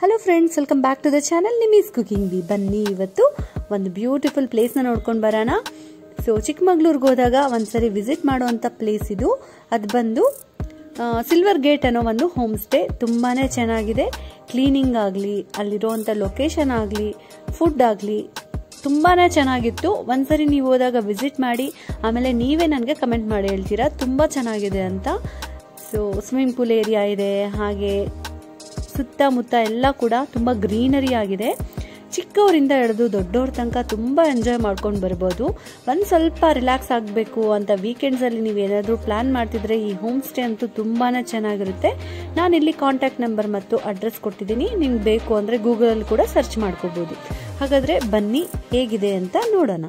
Hello friends, welcome back to the channel Nimmi's cooking B. ಬನ್ನಿ ಇವತ್ತು ಒಂದು ಬ್ಯೂಟಿಫುಲ್ ಪ್ಲೇಸ್ನ ನೋಡ್ಕೊಂಡು ಬರೋಣ. ಸೊ ಚಿಕ್ಕಮಗಳೂರಿಗೆ ಹೋದಾಗ ಒಂದ್ಸರಿ ವಿಸಿಟ್ ಮಾಡುವಂಥ ಪ್ಲೇಸ್ ಇದು. ಅದು ಬಂದು ಸಿಲ್ವರ್ ಗೇಟ್ ಅನ್ನೋ ಒಂದು ಹೋಮ್ ಸ್ಟೇ. ತುಂಬಾ ಚೆನ್ನಾಗಿದೆ. ಕ್ಲೀನಿಂಗ್ ಆಗಲಿ, ಅಲ್ಲಿರೋವಂಥ ಲೊಕೇಶನ್ ಆಗಲಿ, ಫುಡ್ ಆಗಲಿ ತುಂಬಾ ಚೆನ್ನಾಗಿತ್ತು. ಒಂದ್ಸರಿ ನೀವು ಹೋದಾಗ ವಿಸಿಟ್ ಮಾಡಿ, ಆಮೇಲೆ ನೀವೇ ನನಗೆ ಕಮೆಂಟ್ ಮಾಡಿ ಹೇಳ್ತೀರಾ ತುಂಬ ಚೆನ್ನಾಗಿದೆ ಅಂತ. ಸೊ ಸ್ವಿಮ್ಮಿಂಗ್ ಪೂಲ್ ಏರಿಯಾ ಇದೆ, ಹಾಗೆ ಸುತ್ತಮುತ್ತ ಎಲ್ಲ ಕೂಡ ತುಂಬ ಗ್ರೀನರಿ ಆಗಿದೆ. ಚಿಕ್ಕವರಿಂದ ಹಿಡಿದು ದೊಡ್ಡವ್ರ ತನಕ ತುಂಬ ಎಂಜಾಯ್ ಮಾಡ್ಕೊಂಡು ಬರ್ಬೋದು. ಒಂದು ಸ್ವಲ್ಪ ರಿಲ್ಯಾಕ್ಸ್ ಆಗಬೇಕು ಅಂತ ವೀಕೆಂಡ್ಸಲ್ಲಿ ನೀವು ಏನಾದರೂ ಪ್ಲ್ಯಾನ್ ಮಾಡ್ತಿದ್ರೆ ಈ ಹೋಮ್ ಸ್ಟೇ ಅಂತೂ ತುಂಬಾ ಚೆನ್ನಾಗಿರುತ್ತೆ. ನಾನಿಲ್ಲಿ ಕಾಂಟ್ಯಾಕ್ಟ್ ನಂಬರ್ ಮತ್ತು ಅಡ್ರೆಸ್ ಕೊಟ್ಟಿದ್ದೀನಿ, ನಿಮ್ಗೆ ಬೇಕು ಅಂದರೆ ಗೂಗಲಲ್ಲಿ ಕೂಡ ಸರ್ಚ್ ಮಾಡ್ಕೋಬೋದು. ಹಾಗಾದರೆ ಬನ್ನಿ ಹೇಗಿದೆ ಅಂತ ನೋಡೋಣ.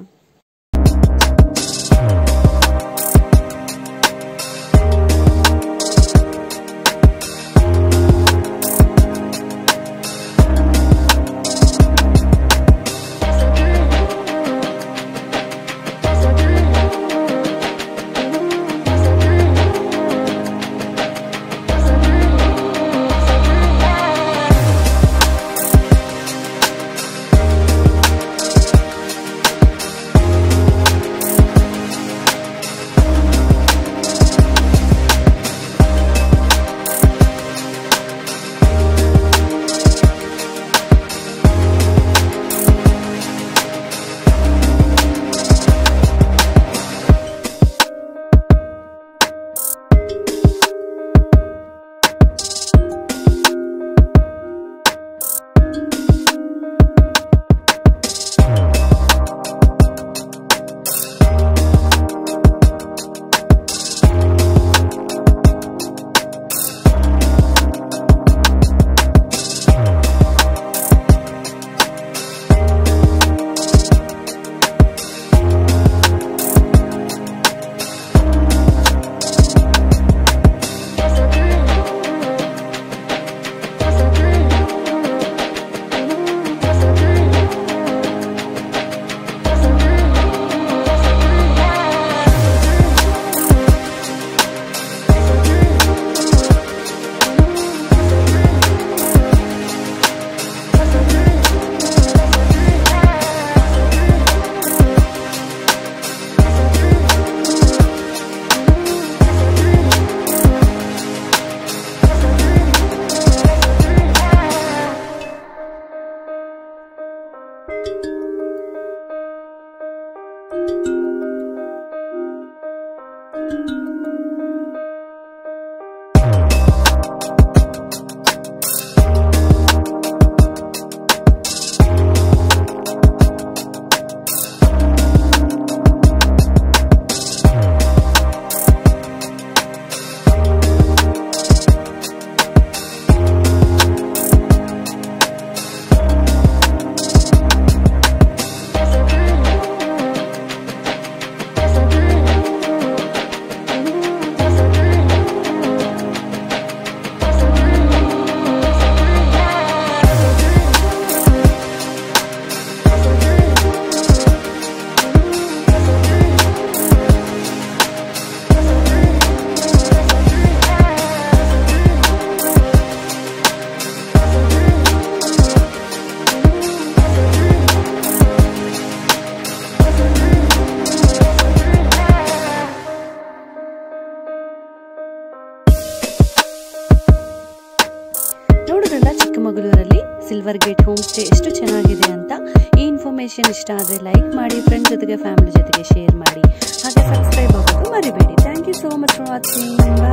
ಚಿಕ್ಕಮಗಳೂರಲ್ಲಿ ಸಿಲ್ವರ್ ಗೇಟ್ ಹೋಮ್ ಸ್ಟೇ ಎಷ್ಟು ಚೆನ್ನಾಗಿದೆ ಅಂತ. ಈ ಇನ್ಫಾರ್ಮೇಶನ್ ಇಷ್ಟ ಆದರೆ ಲೈಕ್ ಮಾಡಿ, ಫ್ರೆಂಡ್ಸ್ ಜೊತೆಗೆ ಫ್ಯಾಮಿಲಿ ಜೊತೆಗೆ ಶೇರ್ ಮಾಡಿ, ಹಾಗೆ ಸಬ್ಸ್ಕ್ರೈಬ್ ಆಗೋದು ಮರಿಬೇಡಿ. Thank you so much for watching.